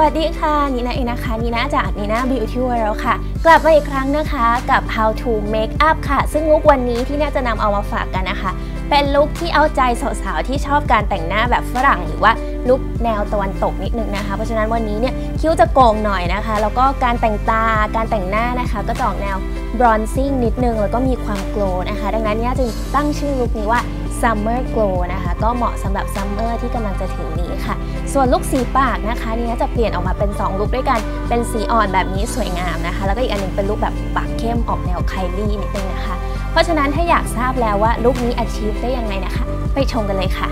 สวัสดีค่ะนีน่าเองนะคะนีน่าจาก Nina Beauty World ค่ะกลับมาอีกครั้งนะคะกับ How to Make Up ค่ะซึ่งลุควันนี้ที่น่าจะนำเอามาฝากกันนะคะเป็นลุคที่เอาใจสาวๆที่ชอบการแต่งหน้าแบบฝรั่งหรือว่าลุคแนวตะวันตกนิดนึงนะคะเพราะฉะนั้นวันนี้เนี่ยคิ้วจะโก่งหน่อยนะคะแล้วก็การแต่งตาการแต่งหน้านะคะก็จะออกแนว Bronzing นิดนึงแล้วก็มีความ Glow นะคะดังนั้นเนี่ยจึงตั้งชื่อลุคนี้ว่าSummer Glow นะคะก็เหมาะสำหรับซัมเมอร์ที่กำลังจะถึงนี้ค่ะส่วนลุคสีปากนะคะนี่จะเปลี่ยนออกมาเป็น2ลุคด้วยกันเป็นสีอ่อนแบบนี้สวยงามนะคะแล้วก็อีกอันนึงเป็นลุคแบบปากเข้มออกแนว Kylie นิดนึงนะคะเพราะฉะนั้นถ้าอยากทราบแล้วว่าลุคนี้ achieve ได้ยังไงนะคะไปชมกันเลยค่ะ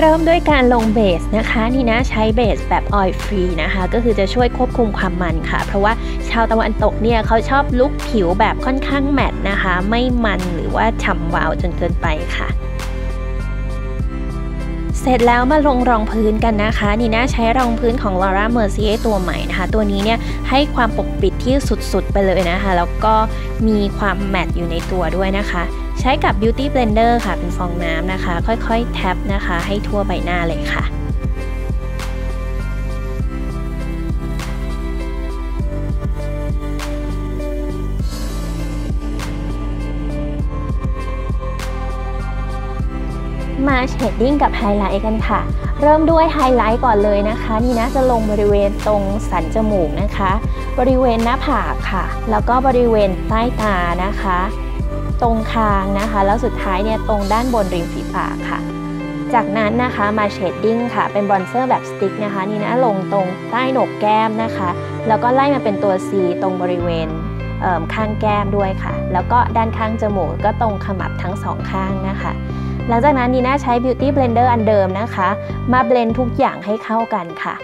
เริ่มด้วยการลงเบสนะคะนี่นะใช้เบสแบบออยล์ฟรีนะคะก็คือจะช่วยควบคุมความมันค่ะเพราะว่าชาวตะวันตกเนี่ยเขาชอบลุคผิวแบบค่อนข้างแมตต์นะคะไม่มันหรือว่าฉ่ำวาวจนเกินไปค่ะเสร็จแล้วมาลงรองพื้นกันนะคะนีน่าใช้รองพื้นของ Laura Mercier ตัวใหม่นะคะตัวนี้เนี่ยให้ความปกปิดที่สุดๆไปเลยนะคะแล้วก็มีความแมตต์อยู่ในตัวด้วยนะคะใช้กับ Beauty Blender ค่ะเป็นฟองน้ำนะคะค่อยๆแทบนะคะให้ทั่วใบหน้าเลยค่ะมาเชดดิ้งกับไฮไลท์กันค่ะเริ่มด้วยไฮไลท์ก่อนเลยนะคะนี่นะจะลงบริเวณตรงสันจมูกนะคะบริเวณหน้าผากค่ะแล้วก็บริเวณใต้ตานะคะตรงคางนะคะแล้วสุดท้ายเนี่ยตรงด้านบนริมฝีปากค่ะจากนั้นนะคะมาเชดดิ้งค่ะเป็นบรอนเซอร์แบบสติ๊กนะคะนี่นะลงตรงใต้โหนกแก้มนะคะแล้วก็ไล่มาเป็นตัว C ตรงบริเวณข้างแก้มด้วยค่ะแล้วก็ด้านข้างจมูกก็ตรงขมับทั้งสองข้างนะคะหลังจากนั้นนีน่าใช้ Beauty Blender อันเดิมนะคะมาเบลนทุกอย่างให้เข้ากันค่ะ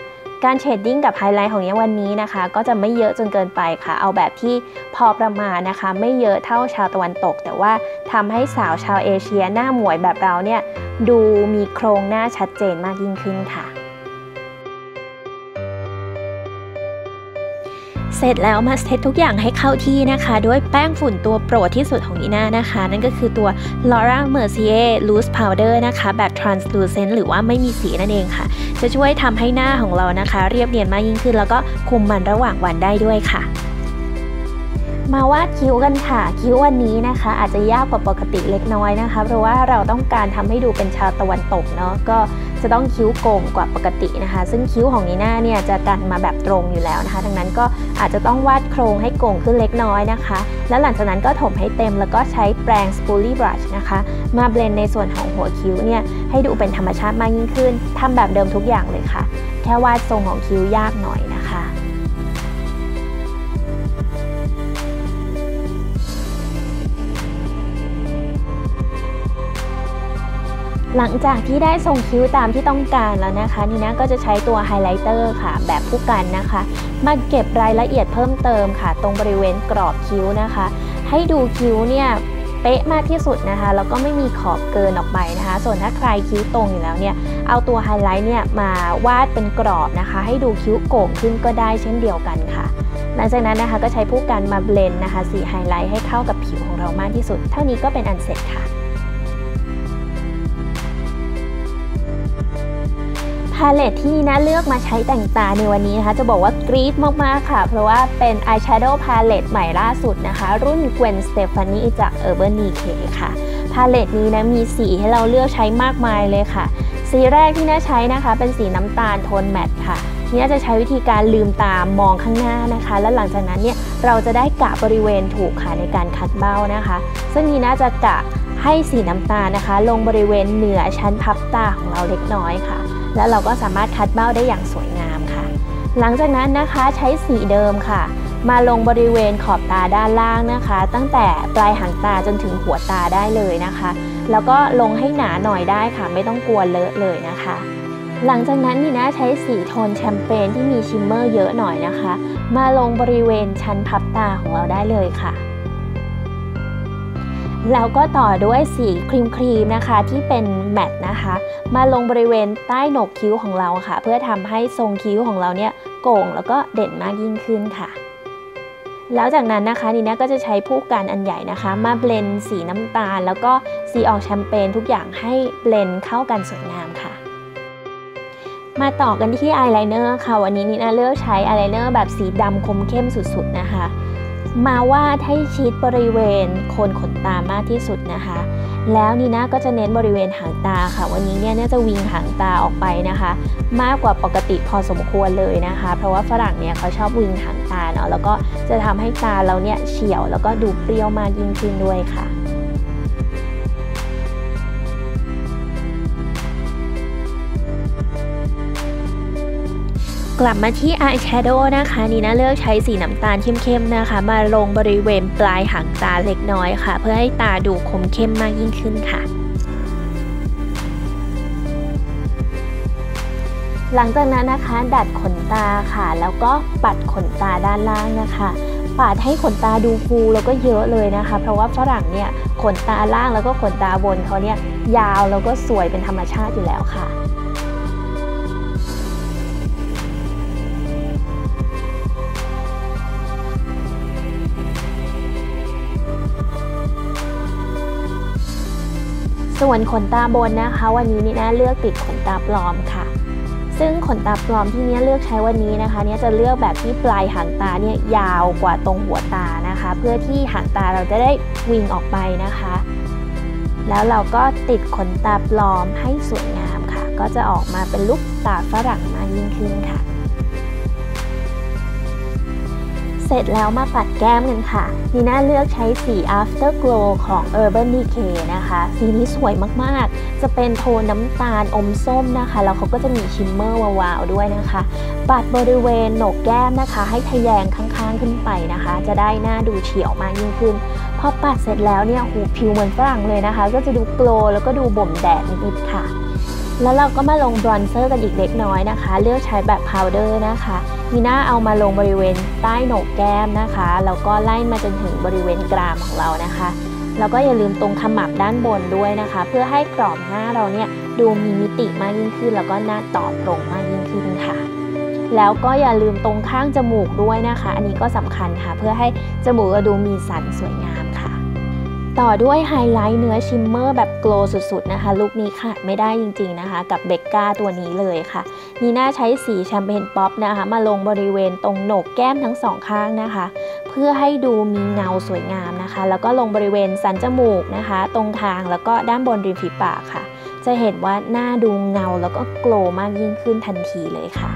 การเชดดิ้งกับไฮไลท์ของวันนี้นะคะก็จะไม่เยอะจนเกินไปค่ะเอาแบบที่พอประมาณนะคะไม่เยอะเท่าชาวตะวันตกแต่ว่าทำให้สาวชาวเอเชียหน้าหมวยแบบเราเนี่ยดูมีโครงหน้าชัดเจนมากยิ่งขึ้นค่ะเสร็จแล้วมาเซตทุกอย่างให้เข้าที่นะคะด้วยแป้งฝุ่นตัวโปรดที่สุดของนีน่านะคะนั่นก็คือตัว Laura Mercier Loose Powder นะคะแบบ Translucent หรือว่าไม่มีสีนั่นเองค่ะจะช่วยทำให้หน้าของเรานะคะเรียบเนียนมากยิ่งขึ้นแล้วก็คุมมันระหว่างวันได้ด้วยค่ะมาวาดคิ้วกันค่ะคิ้ววันนี้นะคะอาจจะยากกว่าปกติเล็กน้อยนะคะเพราะว่าเราต้องการทำให้ดูเป็นชาวตะวันตกเนาะก็จะต้องคิ้วโก่งกว่าปกตินะคะซึ่งคิ้วของนีน่าเนี่ยจะกันมาแบบตรงอยู่แล้วนะคะดังนั้นก็อาจจะต้องวาดโครงให้โก่งขึ้นเล็กน้อยนะคะแล้วหลังจากนั้นก็ถมให้เต็มแล้วก็ใช้แปรงสปูลี่บรัชนะคะมาเบลนในส่วนของหัวคิ้วเนี่ยให้ดูเป็นธรรมชาติมากยิ่งขึ้นทำแบบเดิมทุกอย่างเลยค่ะแค่วาดทรงของคิ้วยากหน่อยนะคะหลังจากที่ได้ทรงคิ้วตามที่ต้องการแล้วนะคะนีน่าก็จะใช้ตัวไฮไลท์เตอร์ค่ะแบบคู่กันนะคะมาเก็บรายละเอียดเพิ่มเติมค่ะตรงบริเวณกรอบคิ้วนะคะให้ดูคิ้วเนี่ยเป๊ะมากที่สุดนะคะแล้วก็ไม่มีขอบเกินออกไปนะคะส่วนถ้าใครคิ้วตรงอยู่แล้วเนี่ยเอาตัวไฮไลท์เนี่ยมาวาดเป็นกรอบนะคะให้ดูคิ้วโก่งขึ้นก็ได้เช่นเดียวกันค่ะหลังจากนั้นนะคะก็ใช้คู่กันมาเบลนด์นะคะสีไฮไลท์ให้เข้ากับผิวของเรามากที่สุดเท่านี้ก็เป็นอันเสร็จค่ะพาเลตที่นีน่าเลือกมาใช้แต่งตาในวันนี้นะคะจะบอกว่ากรี๊ดมากๆค่ะเพราะว่าเป็น eyeshadow พาเลตใหม่ล่าสุดนะคะรุ่น Gwen Stefani จาก Urban Decay ค่ะพาเลตนี้นะมีสีให้เราเลือกใช้มากมายเลยค่ะสีแรกที่น่าใช้นะคะเป็นสีน้ำตาลโทนแมตต์ค่ะนี่จะใช้วิธีการลืมตามองข้างหน้านะคะและหลังจากนั้นเนี่ยเราจะได้กะบริเวณถูกค่ะในการคัดเบ้านะคะซึ่งนีน่าจะกะให้สีน้ำตาลนะคะลงบริเวณเหนือชั้นพับตาของเราเล็กน้อยค่ะแล้วเราก็สามารถคัดเบ้าได้อย่างสวยงามค่ะหลังจากนั้นนะคะใช้สีเดิมค่ะมาลงบริเวณขอบตาด้านล่างนะคะตั้งแต่ปลายหางตาจนถึงหัวตาได้เลยนะคะแล้วก็ลงให้หนาหน่อยได้ค่ะไม่ต้องกลัวเลอะเลยนะคะหลังจากนั้นนี่นะใช้สีโทนแชมเปญที่มีชิมเมอร์เยอะหน่อยนะคะมาลงบริเวณชั้นพับตาของเราได้เลยค่ะแล้วก็ต่อด้วยสีครีมนะคะที่เป็นแมตต์นะคะมาลงบริเวณใต้โหนกคิ้วของเราค่ะเพื่อทำให้ทรงคิ้วของเราเนี่ยโก่งแล้วก็เด่นมากยิ่งขึ้นค่ะแล้วจากนั้นนะคะนีน่าก็จะใช้ผู้กันอันใหญ่นะคะมาเบลนด์สีน้ำตาลแล้วก็สีออกแชมเปญทุกอย่างให้เบลนด์เข้ากันสวยงามค่ะ มาต่อกันที่อายไลเนอร์ค่ะวันนี้นิน่าเลือกใช้อายไลเนอร์แบบสีดำคมเข้มสุดๆนะคะมาวาดให้ชิดบริเวณโคนขนตามากที่สุดนะคะแล้วนีน่าก็จะเน้นบริเวณหางตาค่ะวันนี้เนี่ยน่าจะวิงหางตาออกไปนะคะมากกว่าปกติพอสมควรเลยนะคะเพราะว่าฝรั่งเนี่ยเขาชอบวิงหางตาเนาะแล้วก็จะทำให้ตาเราเนี่ยเฉียวแล้วก็ดูเปรี้ยวมากยิ่งขึ้นด้วยค่ะกลับมาที่อายแชโดว์นะคะนีน่าเลือกใช้สีน้ำตาลเข้มๆนะคะมาลงบริเวณปลายหางตาเล็กน้อยค่ะเพื่อให้ตาดูคมเข้มมากยิ่งขึ้นค่ะหลังจากนั้นนะคะดัดขนตาค่ะแล้วก็ปัดขนตาด้านล่างนะคะปัดให้ขนตาดูฟูแล้วก็เยอะเลยนะคะเพราะว่าฝรั่งเนี่ยขนตาล่างแล้วก็ขนตาบนเขาเนี่ยยาวแล้วก็สวยเป็นธรรมชาติอยู่แล้วค่ะส่วนขนตาบนนะคะวันนี้นี่นะเลือกติดขนตาปลอมค่ะซึ่งขนตาปลอมที่นี่เลือกใช้วันนี้นะคะนี่จะเลือกแบบที่ปลายหางตาเนี่ยยาวกว่าตรงหัวตานะคะเพื่อที่หางตาเราจะได้วิ่งออกไปนะคะแล้วเราก็ติดขนตาปลอมให้สวยงามค่ะก็จะออกมาเป็นลูกตาฝรั่งมากยิ่งขึ้นค่ะเสร็จแล้วมาปัดแก้มกันค่ะนีน่าเลือกใช้สี After Glow ของ Urban Decay นะคะสีนี้สวยมากๆจะเป็นโทนน้ำตาลอมส้มนะคะแล้วเขาก็จะมีชิมเมอร์วาวๆด้วยนะคะปัดบริเวณโหนกแก้มนะคะให้ทะแยงข้างๆขึ้นไปนะคะจะได้หน้าดูเฉียวมากยิ่งขึ้นพอปัดเสร็จแล้วเนี่ยหูผิวเหมือนฝรั่งเลยนะคะก็จะดูโกลว์แล้วก็ดูบ่มแดดนิดๆค่ะแล้วเราก็มาลงบรอนเซอร์กันอีกเล็กน้อยนะคะเลือกใช้แบบพาวเดอร์นะคะมีหน้าเอามาลงบริเวณใต้โหนกแก้มนะคะแล้วก็ไล่มาจนถึงบริเวณกรามของเรานะคะแล้วก็อย่าลืมตรงขมับด้านบนด้วยนะคะเพื่อให้กรอบหน้าเราเนี่ยดูมีมิติมากยิ่งขึ้นแล้วก็หน้าตอบตรงมากยิ่งขึ้นค่ะแล้วก็อย่าลืมตรงข้างจมูกด้วยนะคะอันนี้ก็สำคัญค่ะเพื่อให้จมูกเราดูมีสันสวยงามค่ะต่อด้วยไฮไลท์เนื้อชิมเมอร์แบบโกลว์สุดๆนะคะลุคนี้ขาดไม่ได้จริงๆนะคะกับเบกก้าตัวนี้เลยค่ะนีน่าใช้สีแชมเปญป๊อปนะคะมาลงบริเวณตรงโหนกแก้มทั้งสองข้างนะคะเพื่อให้ดูมีเงาสวยงามนะคะแล้วก็ลงบริเวณสันจมูกนะคะตรงคางแล้วก็ด้านบนริมฝีปากค่ะจะเห็นว่าหน้าดูเงาแล้วก็โกลว์มากยิ่งขึ้นทันทีเลยค่ะ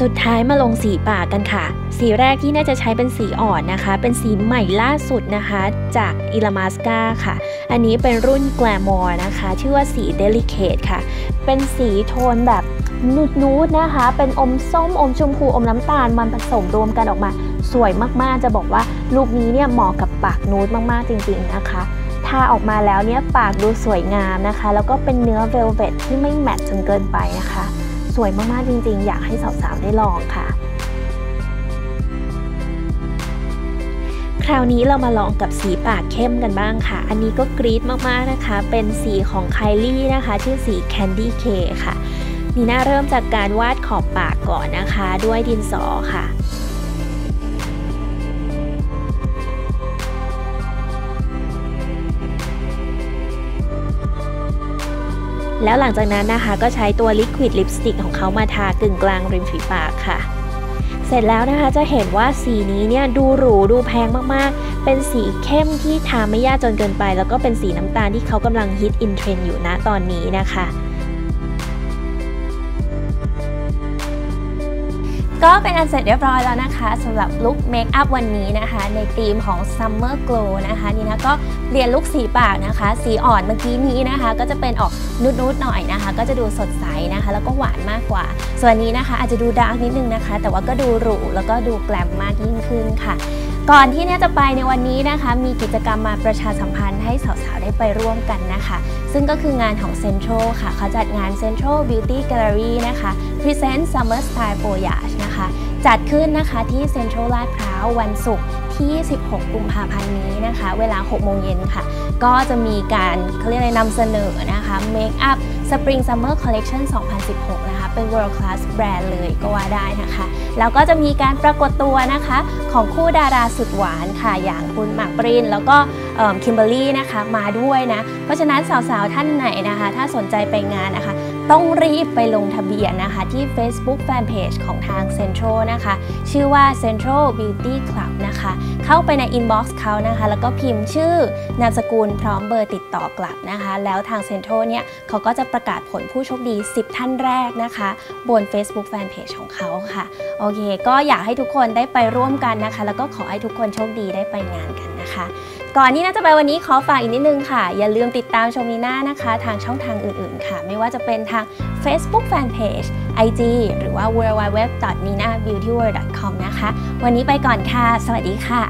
สุดท้ายมาลงสีปากกันค่ะสีแรกที่น่าจะใช้เป็นสีอ่อนนะคะเป็นสีใหม่ล่าสุดนะคะจากอิลามาสกาค่ะอันนี้เป็นรุ่น Glamour นะคะชื่อว่าสี Delicate ค่ะเป็นสีโทนแบบนูดๆนะคะเป็นอมส้มอมชมพูอมน้ำตาลมันผสมรวมกันออกมาสวยมากๆจะบอกว่าลุคนี้เนี่ยเหมาะกับปากนูดมากๆจริงๆนะคะทาออกมาแล้วเนี่ยปากดูสวยงามนะคะแล้วก็เป็นเนื้อ Velvet ที่ไม่แมตต์จนเกินไปนะคะสวยมากๆจริงๆอยากให้สาวๆได้ลองค่ะคราวนี้เรามาลองกับสีปากเข้มกันบ้างค่ะอันนี้ก็กรี๊ดมากๆนะคะเป็นสีของ Kylie นะคะชื่อสี Candy K ค่ะนีน่าเริ่มจากการวาดขอบปากก่อนนะคะด้วยดินสอค่ะแล้วหลังจากนั้นนะคะก็ใช้ตัวลิควิดลิปสติกของเขามาทากึ่งกลางริมฝีปากค่ะเสร็จแล้วนะคะจะเห็นว่าสีนี้เนี่ยดูหรูดูแพงมากๆเป็นสีเข้มที่ทาไม่ยากจนเกินไปแล้วก็เป็นสีน้ำตาลที่เขากำลังฮิตอินเทรนด์อยู่นะตอนนี้นะคะก็เป็นอันเสร็จเรียบร้อยแล้วนะคะสำหรับลุคเมคอัพวันนี้นะคะในธีมของ Summer Glow นะคะนี่นะก็เปลี่ยนลุคสีปากนะคะสีอ่อนเมื่อกี้นี้นะคะก็จะเป็นออกนูดๆหน่อยนะคะก็จะดูสดใสนะคะแล้วก็หวานมากกว่าส่วนนี้นะคะอาจจะดูดาร์กนิดนึงนะคะแต่ว่าก็ดูหรูแล้วก็ดูแกลมมากยิ่งขึ้นค่ะก่อนที่เนี่ยจะไปในวันนี้นะคะมีกิจกรรมมาประชาสัมพันธ์ให้สาวๆได้ไปร่วมกันนะคะซึ่งก็คืองานของ Central ค่ะเขาจัดงาน Central Beauty Gallery นะคะ Present Summer Sky Voyage นะคะจัดขึ้นนะคะที่ Central ลาดพร้าววันศุกร์ที่16กุมภาพันธ์นี้นะคะเวลา 18:00 น.ค่ะก็จะมีการเขาเรียกอะไรนำเสนอนะคะ Make Up Spring Summer Collection 2016 นะคะเป็น World Class แบรนด์เลยก็ว่าได้นะคะแล้วก็จะมีการปรากฏตัวนะคะของคู่ดาราสุดหวานค่ะอย่างคุณหมากปรินแล้วก็คิมเบอร์รี่นะคะมาด้วยนะเพราะฉะนั้นสาวๆท่านไหนนะคะถ้าสนใจไปงานนะคะ ต้องรีบไปลงทะเบียนนะคะที่ Facebook Fanpage ของทาง Central นะคะชื่อว่า Central Beauty Club นะคะเข้าไปใน Inbox เขานะคะแล้วก็พิมพ์ชื่อนามสกุลพร้อมเบอร์ติดต่อกลับนะคะแล้วทาง Central เนี่ยเขาก็จะประกาศผลผู้โชคดี10ท่านแรกนะคะบน Facebook Fanpage ของเขาค่ะโอเคก็อยากให้ทุกคนได้ไปร่วมกันนะคะแล้วก็ขอให้ทุกคนโชคดีได้ไปงานกันนะคะก่อนที่จะไปวันนี้ขอฝากอีกนิดนึงค่ะอย่าลืมติดตามชมนีน่านะคะทางช่องทางอื่นๆค่ะไม่ว่าจะเป็นทาง Facebook Fanpage IG หรือว่า www.ninabeautyworld.com นะคะวันนี้ไปก่อนค่ะสวัสดีค่ะ